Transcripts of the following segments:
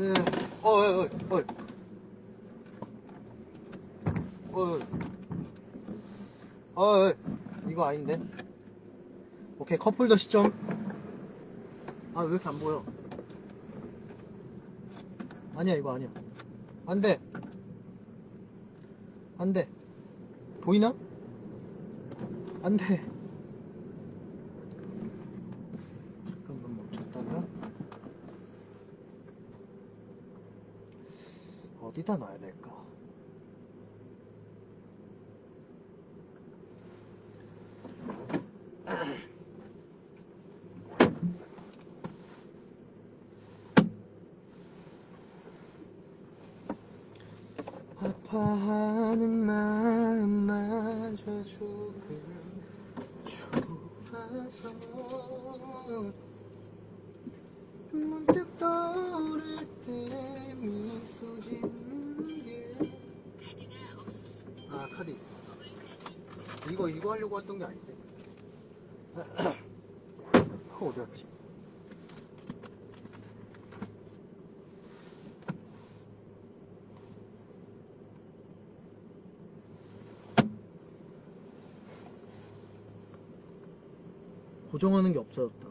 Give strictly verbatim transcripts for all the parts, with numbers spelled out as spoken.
예. 어이, 어이, 어이. 어이. 어이, 이거 아닌데. 오케이, 컵홀더 시점. 아, 왜 이렇게 안 보여? 아니야, 이거 아니야. 안 돼. 안 돼. 보이나? 안 돼. 잠깐만 멈췄다가. 어디다 놔야 될까? 아파하는 마음마저 조금 좁아서 문득 떠오를 때 미소 짓는 게. 카드가 없어. 아, 카드. 이거 이거 하려고 왔던 게 아닌데. 그거 어디 갔지? 고정하는 게 없어졌다.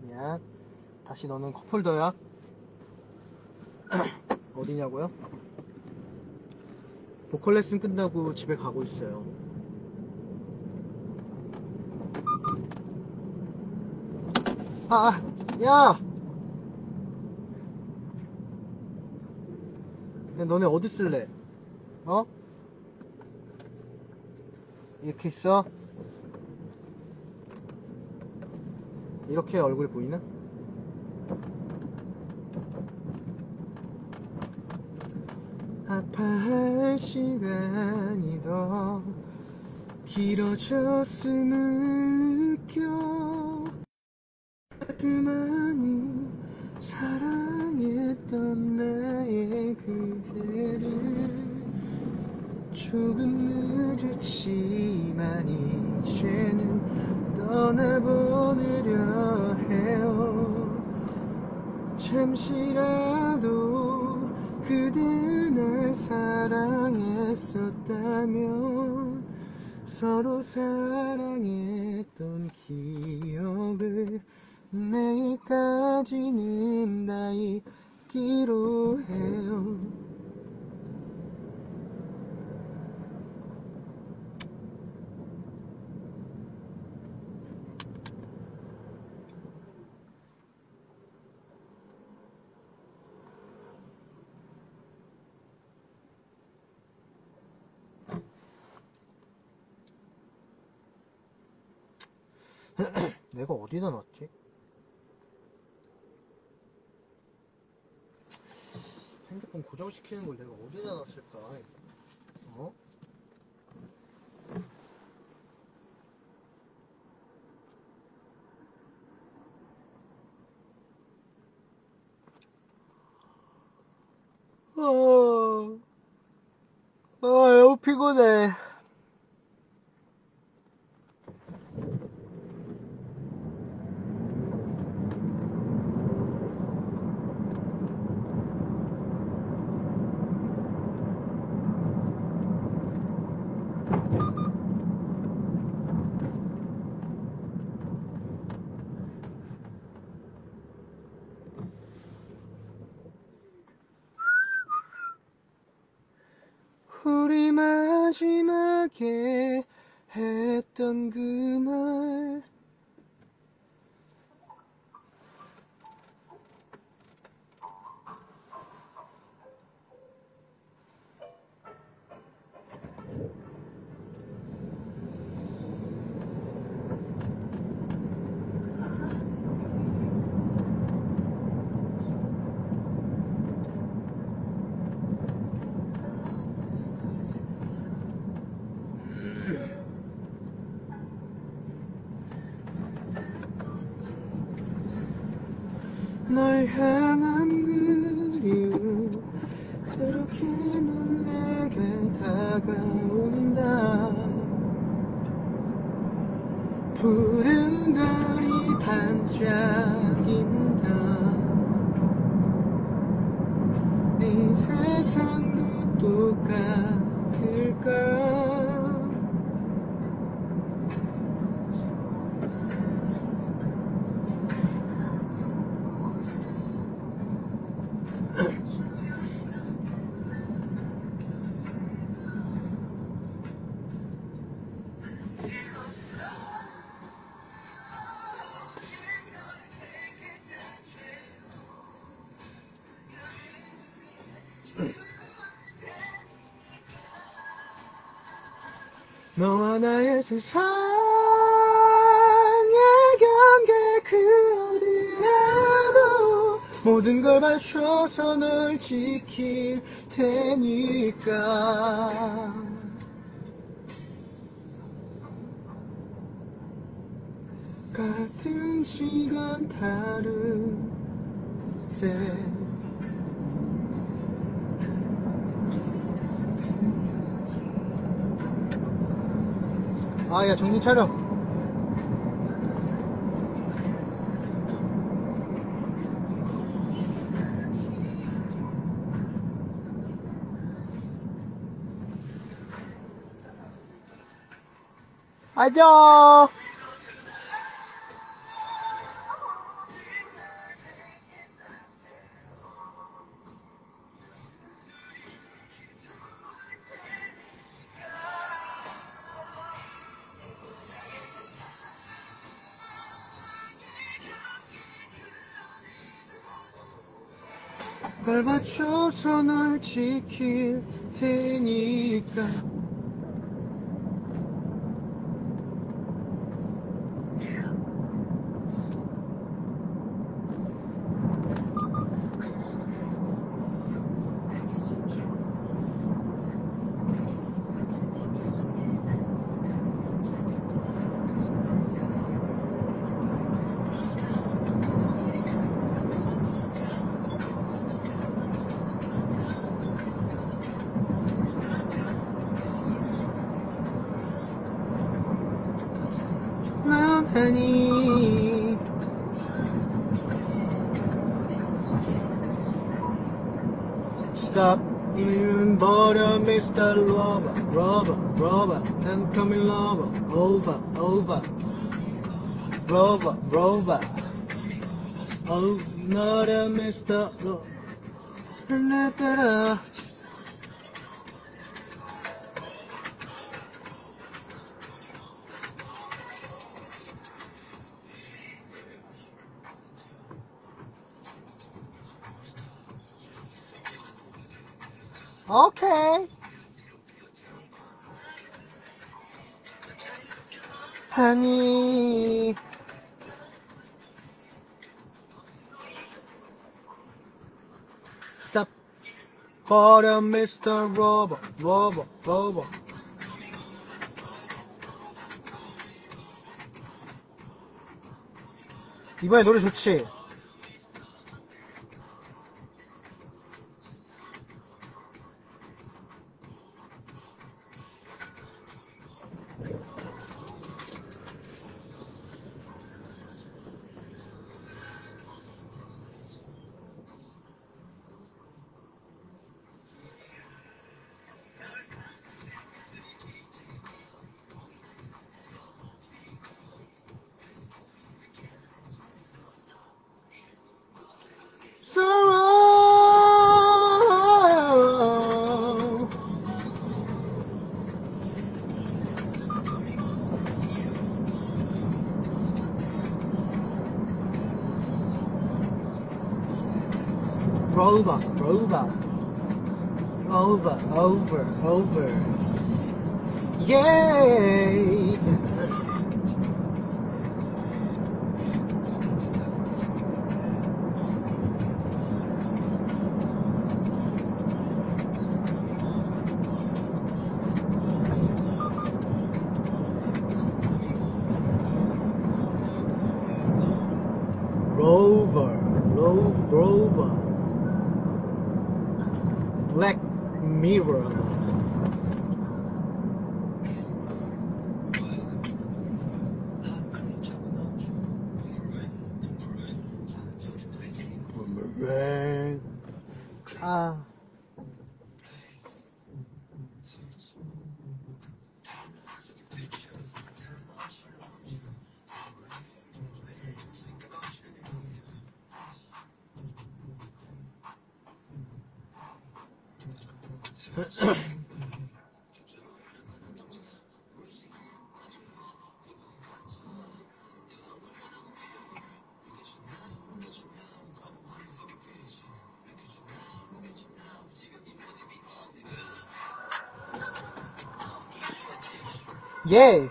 미안. 다시 너는 컵홀더야. 어디냐고요? 보컬 레슨 끝나고 집에 가고 있어요. 아, 아, 야! 야, 너네 어디 쓸래? 어? 이렇게 있어? 이렇게 얼굴 보이나? 아파할 시간이 더 길어졌음을 느껴. 그만이 사랑했던 나의 그대를 조금 늦었지만 이제는 떠나보내려 해요. 잠시라도 그대 날 사랑했었다면 서로 사랑했던 기억을 내일까지는 다 잊기로 해요. 내가 어디다 놨지? 핸드폰 고정시키는 걸 내가 어디다 놨을까? 어? 아, 아, 너무 피곤해. 마지막에 했던 그 말 다가온다. 푸른 별이 눈이 반짝인다. 네 세상도 똑같을까? 너와 나의 세상의 경계 그 어디라도 모든 걸 맞춰서 널 지킬 테니까. 같은 시간 다른 새 아, 야, 정신 차려. 안녕. 걸 맞춰서 널 지킬 테니까. 아니 Stop 이름 버려 미스터 Lover Lover Lover 난 come in lover Over Over Lover Lover Oh 너를 미스터 Lover 나 따라 오케이. 하니 스탑 버려 미스터 로버 로버 로버 이번에 노래 좋지? Rover, rover, over, over, over. Yay! Rover, rover, rover. Black Mirror. 예.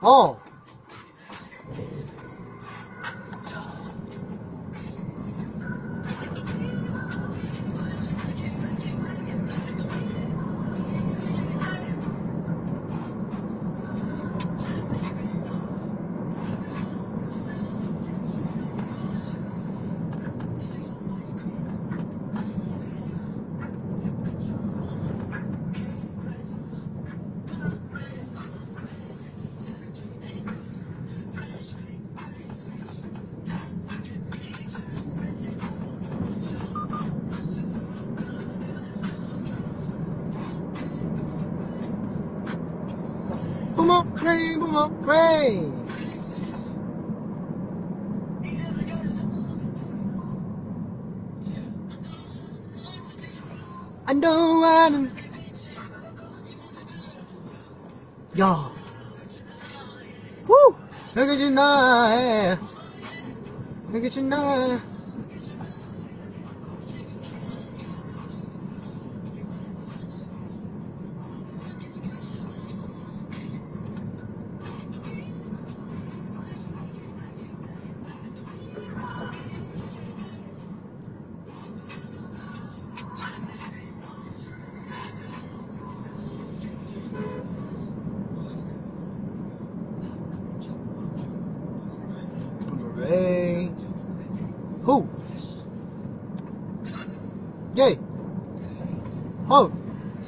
어. 야, 후, 여기 지나해, 여기 지나해.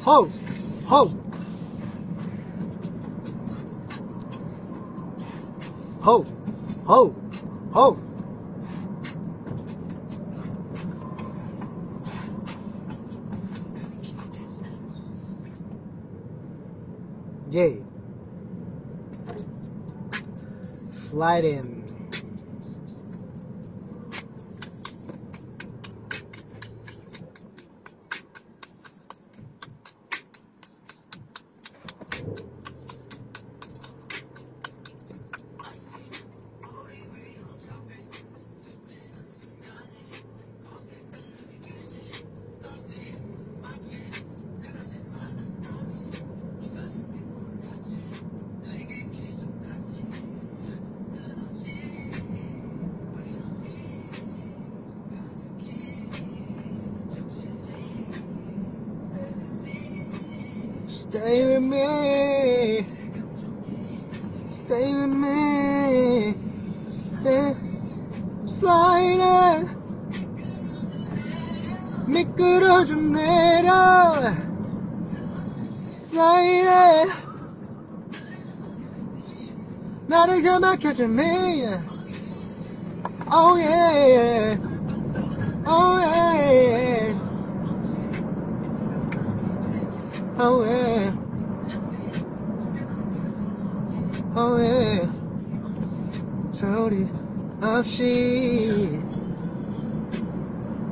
Ho! Ho! Ho! Ho! Ho! Yay! Slide in. Stay with me, stay with me, stay silent. 미끄러 좀 내려, silent. 나를 가만히 좀 해, oh yeah, oh yeah, oh yeah. Oh yeah, 저리 없이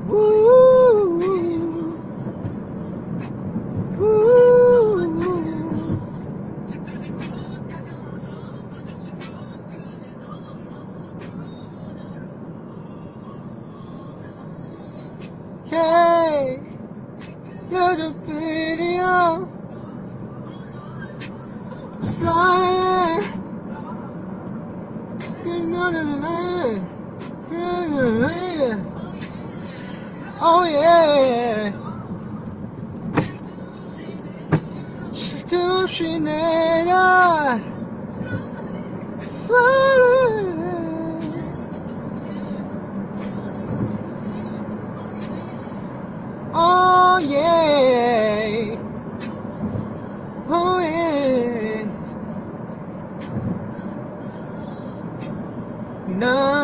우우 우우 Hey, you're the video Silent Oh yeah 쉴틈 없이 내려 Silent Oh yeah Oh yeah No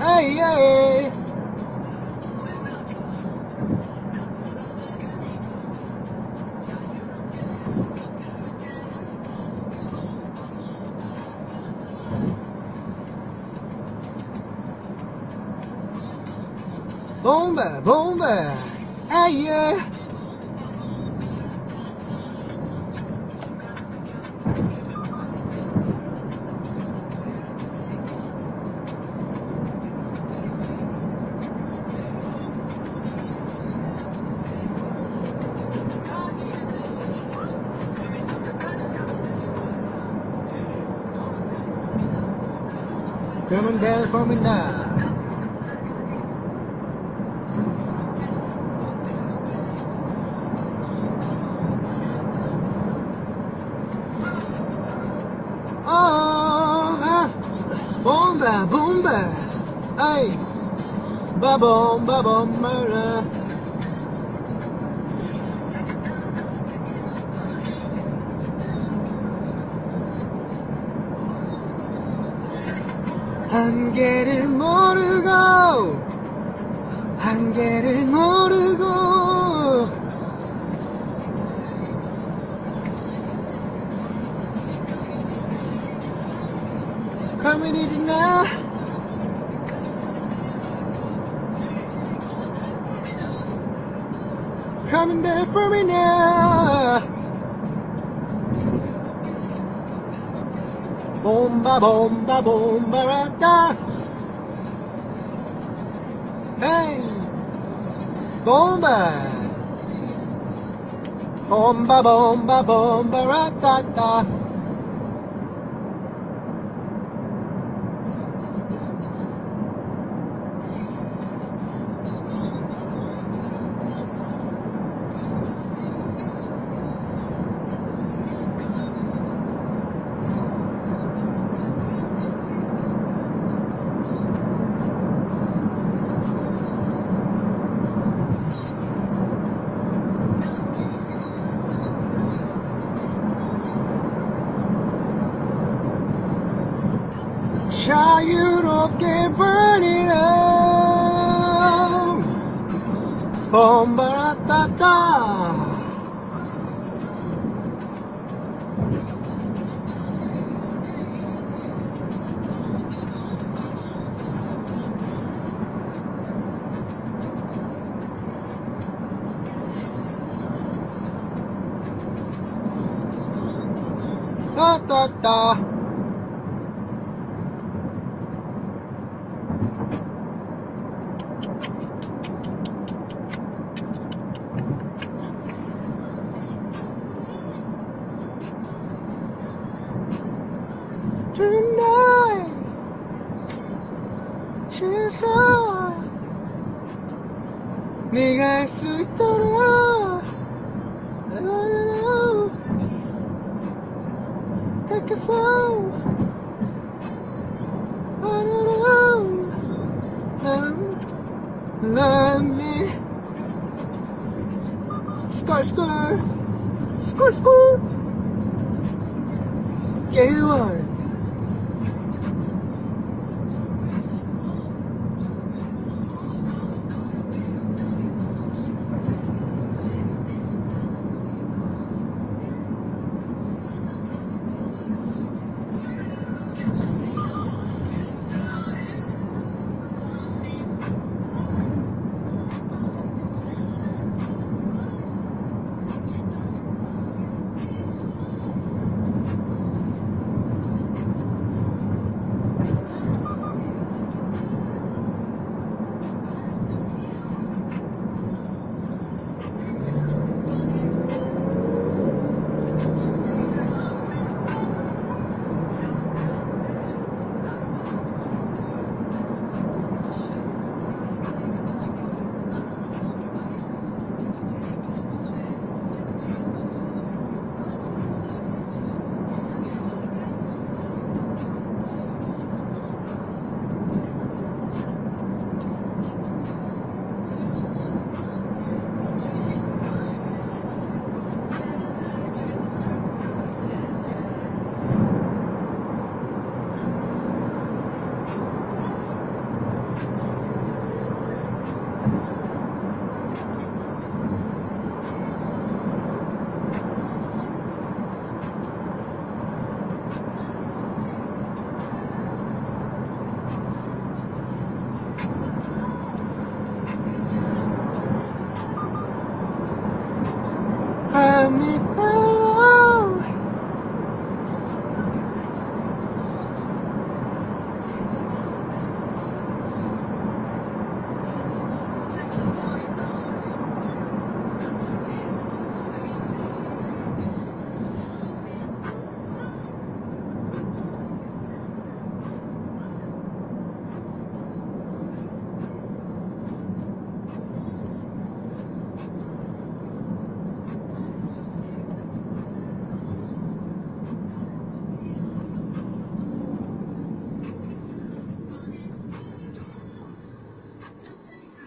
Ai, ai. Bomba, bomba. Ai, ai. Coming down, coming down. Oh, ah. Bomba, bomba. Ay, babom, babom, murder. 한계를 모르고 한계를 모르고 커뮤니티 나 Coming there for me now Bomba, bomba, bomba, rata. Hey, bomba, bomba, bomba, bomba, rata. 자유롭게 burning 봄바라따따 따따따 Tonight, 주소 네가 할 수 있도록 Take it slow Love me Score, score Score, score Yeah, you are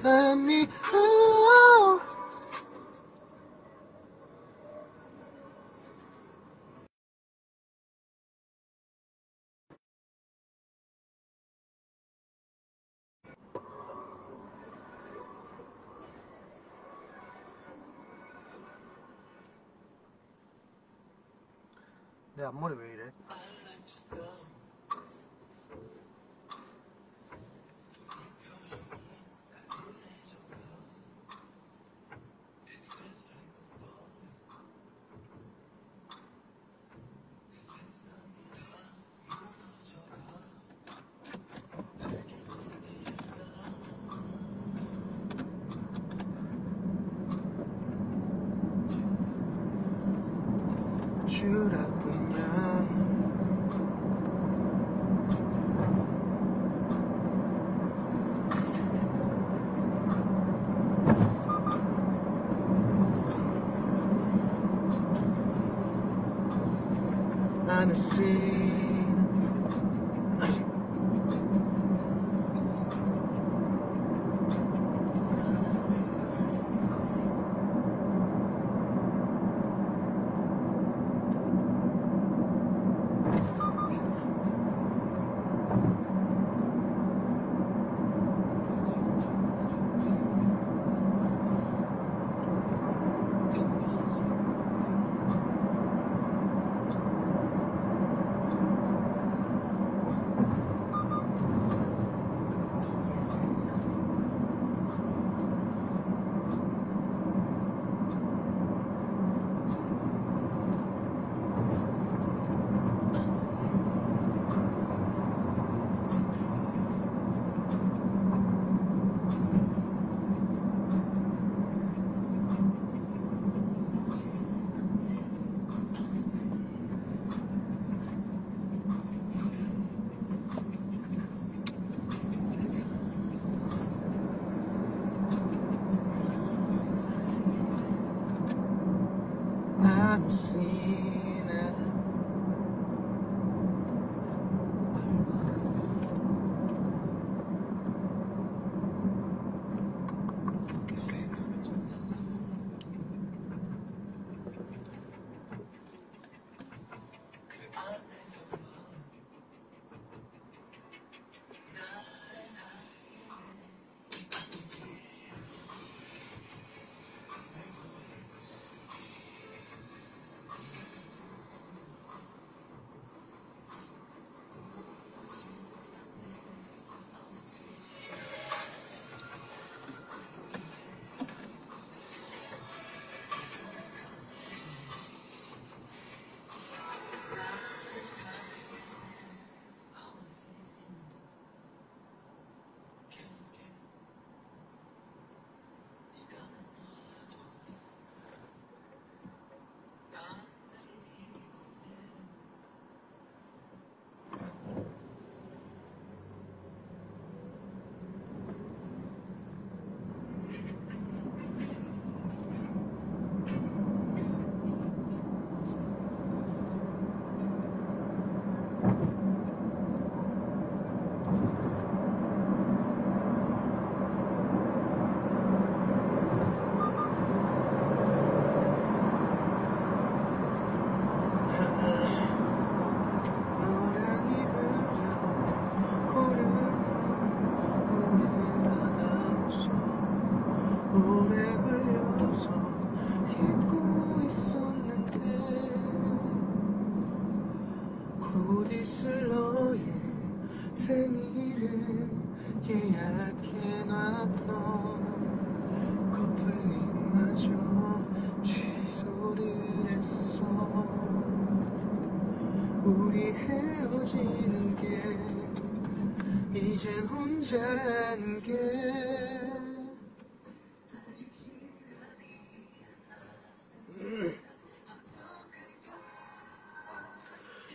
Let me go. 내 앞머리 왜 이래?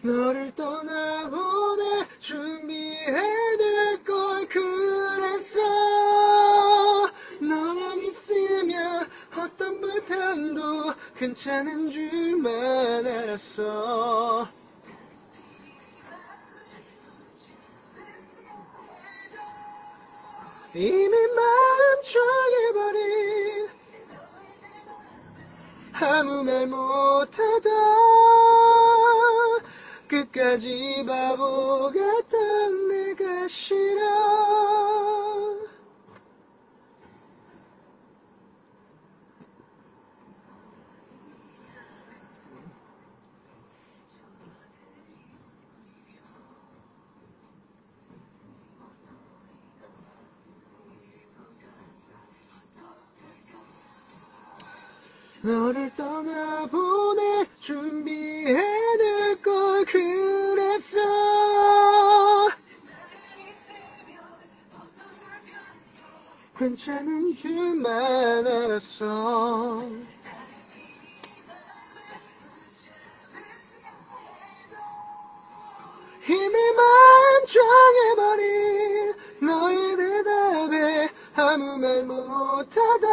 너를 떠나보내 준비해둘 걸 그랬어. 너랑 있으면 어떤 불편도 괜찮은 줄만 알았어. 이미 마음 초조해버린 아무 말 못하다 끝까지 바보 같던 내가 싫어. 너를 떠나보낼 준비해둘 걸 그랬어. 괜찮은 줄만 알았어. 이미 만장해버린 너의 대답에 아무 말 못하다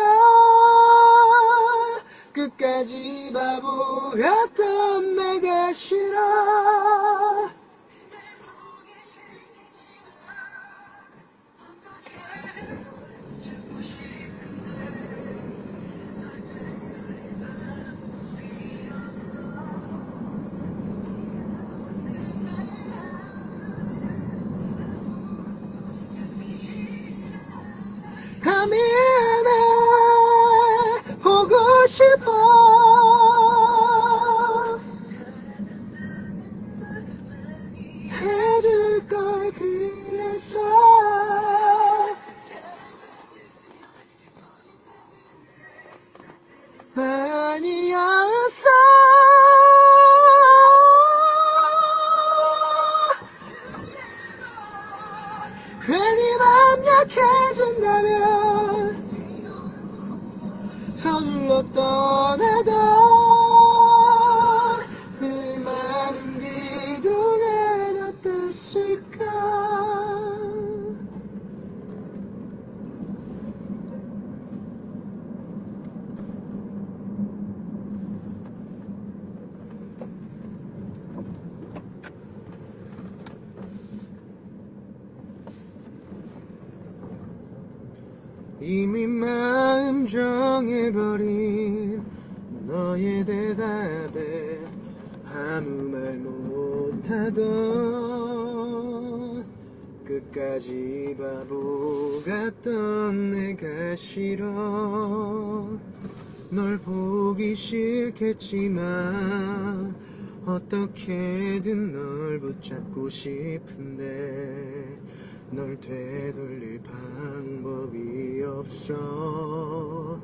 끝까지 바보 같던 내가 싫어. 미안해 보고 싶어. 해줄 걸 그랬어. 아니었어. 괜히 맘 약해진다면 서둘러 떠나던 내 맘은 그동안 어땠을까. 이미 마음 정해버린 너의 대답에 아무 말 못하던 끝까지 바보 같던 내가 싫어. 널 보기 싫겠지만 어떻게든 널 붙잡고 싶은데 널 되돌릴 방법이 없어.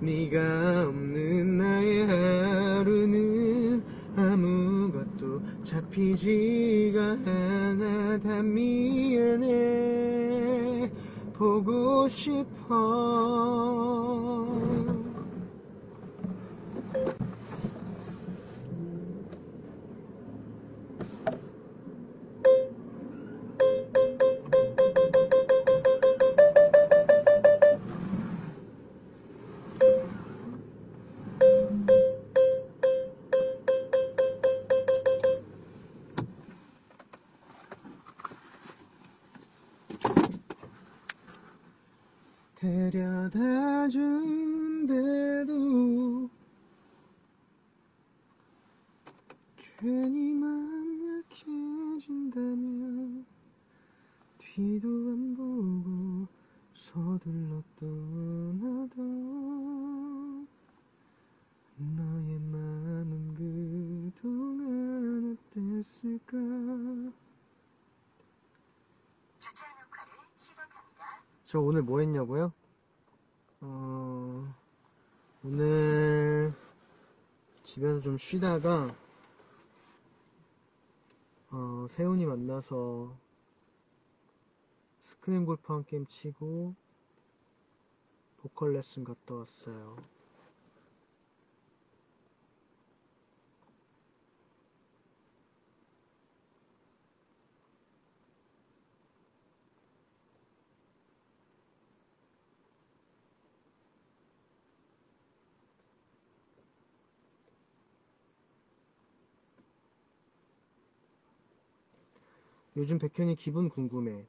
네가 없는 나의 하루는 아무것도 잡히지가 않아. 다 미안해 보고 싶어. 데려다 준대도 괜히 맘 약해진다면 뒤도 안 보고 서둘러 떠나던 너의 마음은 그동안 어땠을까. 저 오늘 뭐 했냐고요? 어, 오늘 집에서 좀 쉬다가 어, 세훈이 만나서 스크린 골프 한 게임 치고 보컬 레슨 갔다 왔어요. 요즘 백현이 기분 궁금해.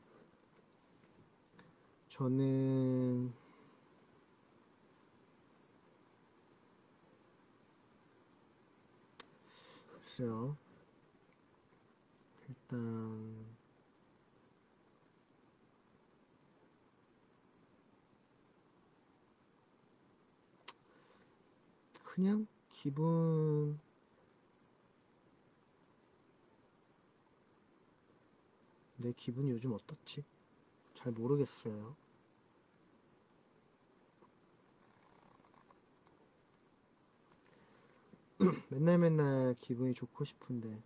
저는 글쎄요. 일단 그냥 기분 내 기분이 요즘 어떻지? 잘 모르겠어요. 맨날 맨날 기분이 좋고 싶은데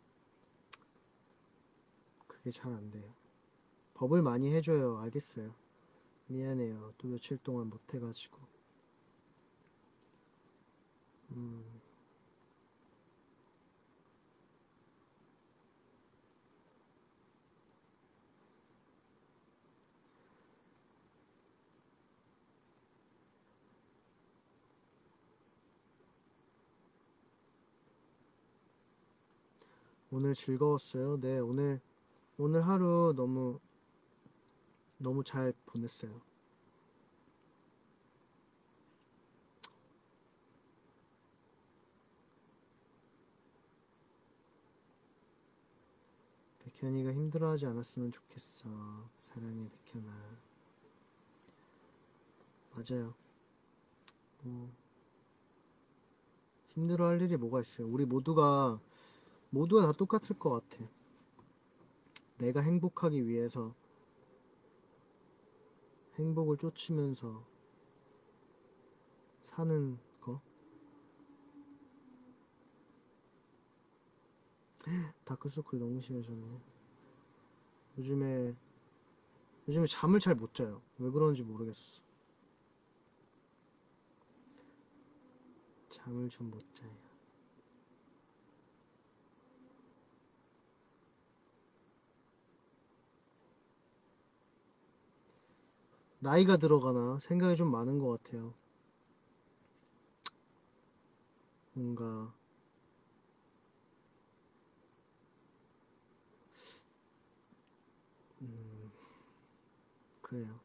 그게 잘 안 돼요. 법을 많이 해줘요. 알겠어요. 미안해요. 또 며칠 동안 못 해가지고. 음. 오늘 즐거웠어요? 네, 오늘 오늘 하루 너무 너무 잘 보냈어요. 백현이가 힘들어하지 않았으면 좋겠어. 사랑해, 백현아. 맞아요. 뭐 힘들어할 일이 뭐가 있어요? 우리 모두가 모두가 다 똑같을 것 같아. 내가 행복하기 위해서 행복을 쫓으면서 사는 거. 다크서클 너무 심해졌네. 요즘에 요즘에 잠을 잘 못 자요. 왜 그런지 모르겠어. 잠을 좀 못 자요. 나이가 들어가나 생각이 좀 많은 것 같아요. 뭔가 음... 그래요.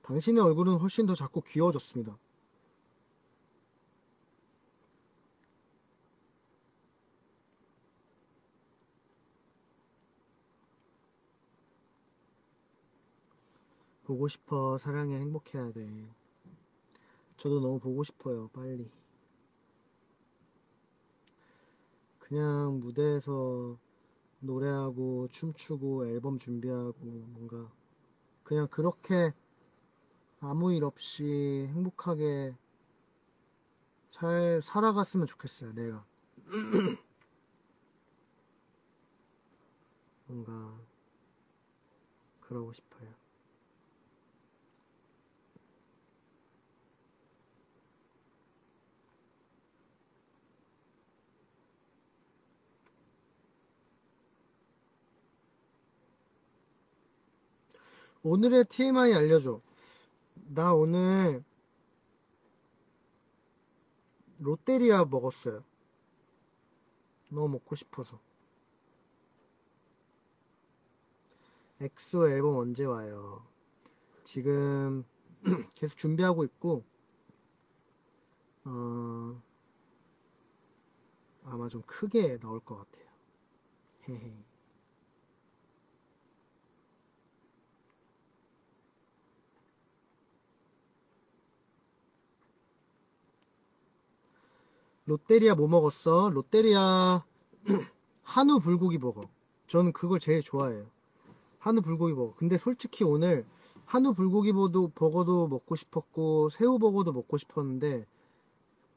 당신의 얼굴은 훨씬 더 작고 귀여워졌습니다. 보고 싶어. 사랑해. 행복해야 돼. 저도 너무 보고 싶어요. 빨리. 그냥 무대에서 노래하고 춤추고 앨범 준비하고 뭔가 그냥 그렇게 아무 일 없이 행복하게 잘 살아갔으면 좋겠어요. 내가. 뭔가 그러고 싶어요. 오늘의 티엠아이 알려줘. 나 오늘 롯데리아 먹었어요. 너무 먹고 싶어서. 엑소 앨범 언제 와요? 지금 계속 준비하고 있고 어, 아마 좀 크게 나올 것 같아요. 헤헤. 롯데리아 뭐 먹었어? 롯데리아 한우 불고기 버거. 저는 그걸 제일 좋아해요. 한우 불고기 버거. 근데 솔직히 오늘 한우 불고기 버거도 먹고 싶었고 새우 버거도 먹고 싶었는데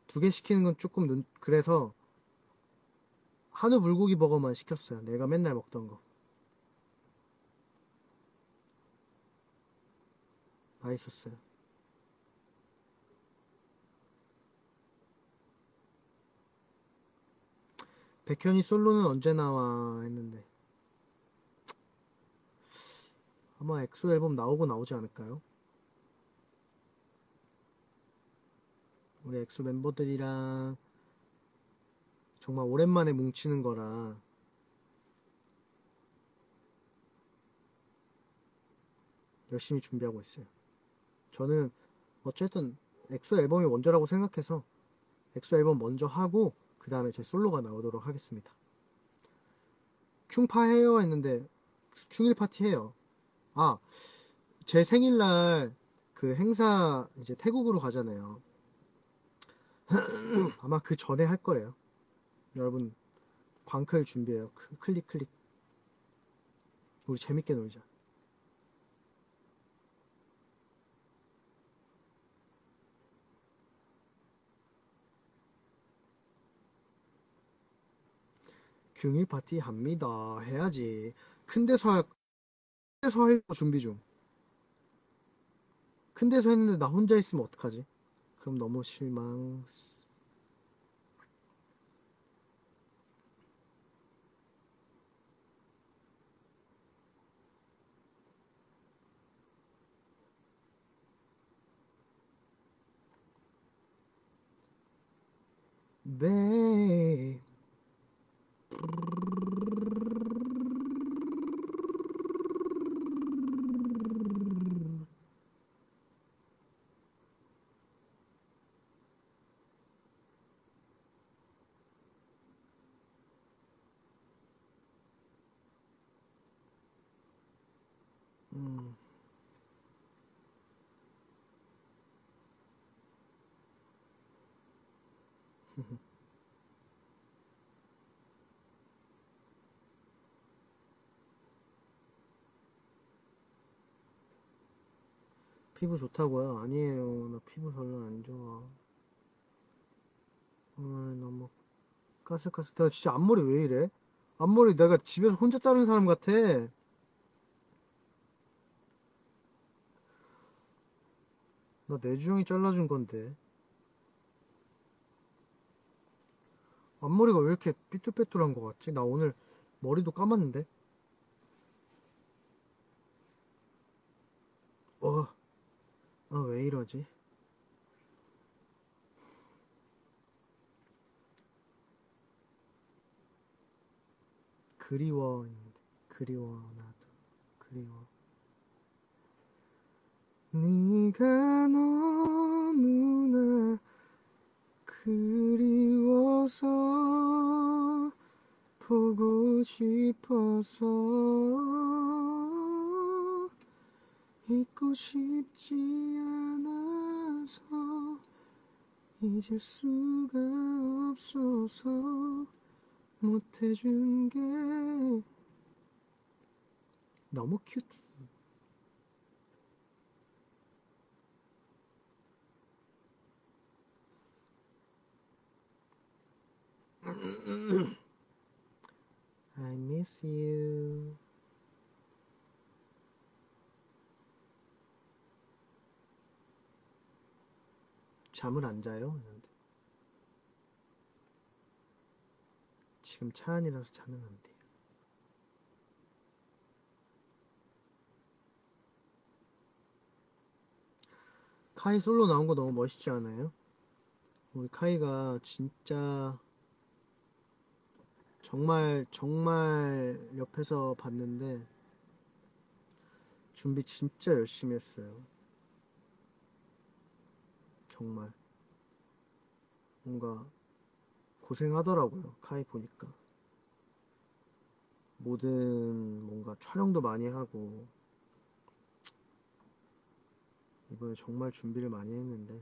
두 개 시키는 건 조금 눈... 그래서 한우 불고기 버거만 시켰어요. 내가 맨날 먹던 거. 맛있었어요. 백현이 솔로는 언제 나와 했는데 아마 엑소 앨범 나오고 나오지 않을까요? 우리 엑소 멤버들이랑 정말 오랜만에 뭉치는 거라 열심히 준비하고 있어요. 저는 어쨌든 엑소 앨범이 먼저라고 생각해서 엑소 앨범 먼저 하고 그 다음에 제 솔로가 나오도록 하겠습니다. 쿵파 해요 했는데 쿵일 파티 해요. 아, 제 생일날 그 행사 이제 태국으로 가잖아요. 아마 그 전에 할 거예요. 여러분 광클 준비해요. 클릭 클릭. 우리 재밌게 놀자. 균일 파티 합니다. 해야지. 큰 데서 할, 큰 데서 할 준비 중. 큰 데서 했는데 나 혼자 있으면 어떡하지? 그럼 너무 실망. Babe. 음. 피부 좋다고요? 아니에요. 나 피부 별로 안 좋아. 아, 너무 까슬까슬. 내가 진짜 앞머리 왜 이래? 앞머리 내가 집에서 혼자 자른 사람 같아. 나 내주형이 잘라준 건데. 앞머리가 왜 이렇게 삐뚤빼뚤한 것 같지? 나 오늘 머리도 감았는데? 어, 아, 왜 이러지? 그리워, 그리워, 나도, 그리워. 네가 너무나 그리워서 보고 싶어서 잊고 싶지 않아서 잊을 수가 없어서 못해준 게 너무 큐티. I miss you. 잠을 안 자요? 했는데. 지금 차 안이라서 자면 안 돼요. 카이 솔로 나온 거 너무 멋있지 않아요? 우리 카이가 진짜 정말 정말 옆에서 봤는데 준비 진짜 열심히 했어요. 정말 뭔가 고생하더라고요. 카이 보니까 모든 뭔가 촬영도 많이 하고 이번에 정말 준비를 많이 했는데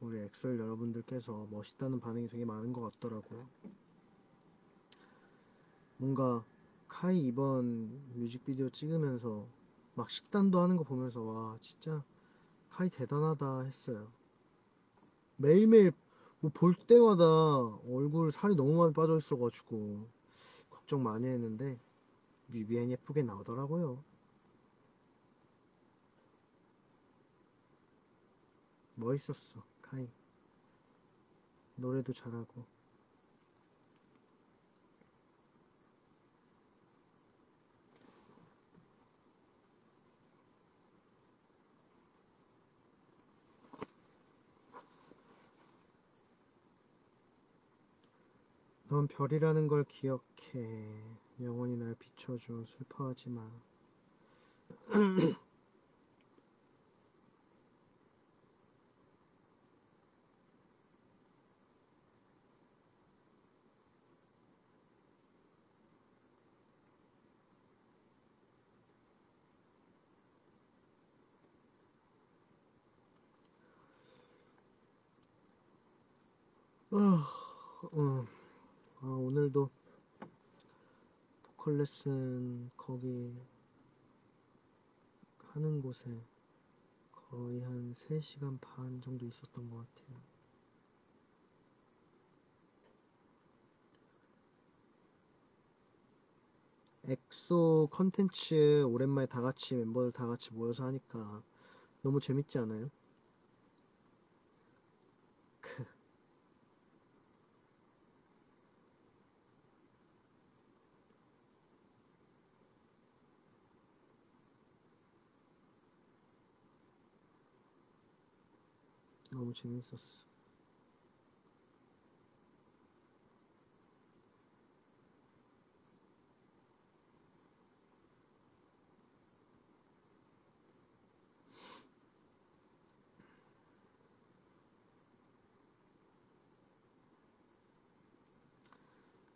우리 엑소엘 여러분들께서 멋있다는 반응이 되게 많은 것 같더라고요. 뭔가 카이 이번 뮤직비디오 찍으면서 막 식단도 하는 거 보면서 와 진짜 카이 대단하다 했어요. 매일매일 뭐 볼 때마다 얼굴 살이 너무 많이 빠져 있어가지고 걱정 많이 했는데 뮤비엔 예쁘게 나오더라고요. 멋있었어. 카이 노래도 잘하고 넌 별이라는 걸 기억해. 영원히 날 비춰줘. 슬퍼하지 마. 어, 어, 아, 오늘도 보컬 레슨 거기 하는 곳에 거의 한 세 시간 반 정도 있었던 것 같아요. 엑소 컨텐츠 오랜만에 다 같이 멤버들 다 같이 모여서 하니까 너무 재밌지 않아요? 너무 재밌었어.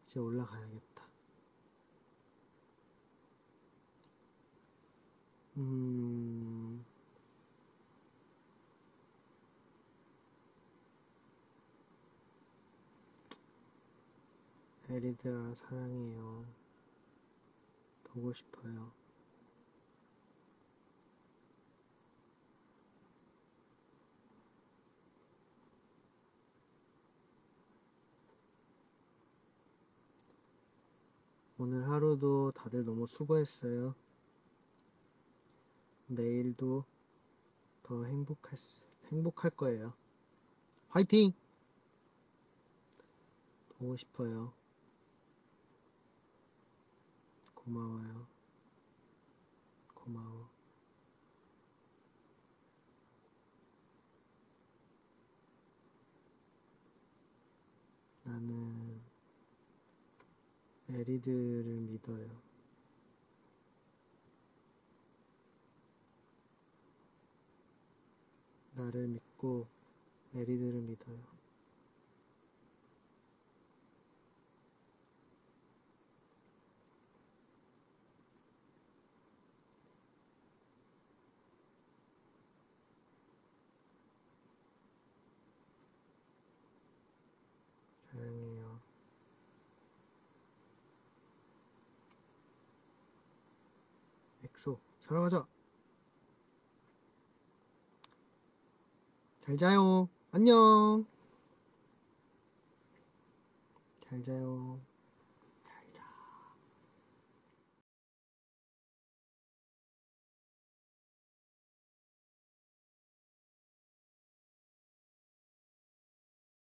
이제 올라가야겠다. 음... 애리들아 사랑해요. 보고 싶어요. 오늘 하루도 다들 너무 수고했어요. 내일도 더 행복할, 행복할 거예요. 화이팅! 보고 싶어요. 고마워요. 고마워. 나는 에리들을 믿어요. 나를 믿고 에리들을 믿어요. 사랑해요. 엑소 사랑하자. 잘 자요. 안녕. 잘 자요.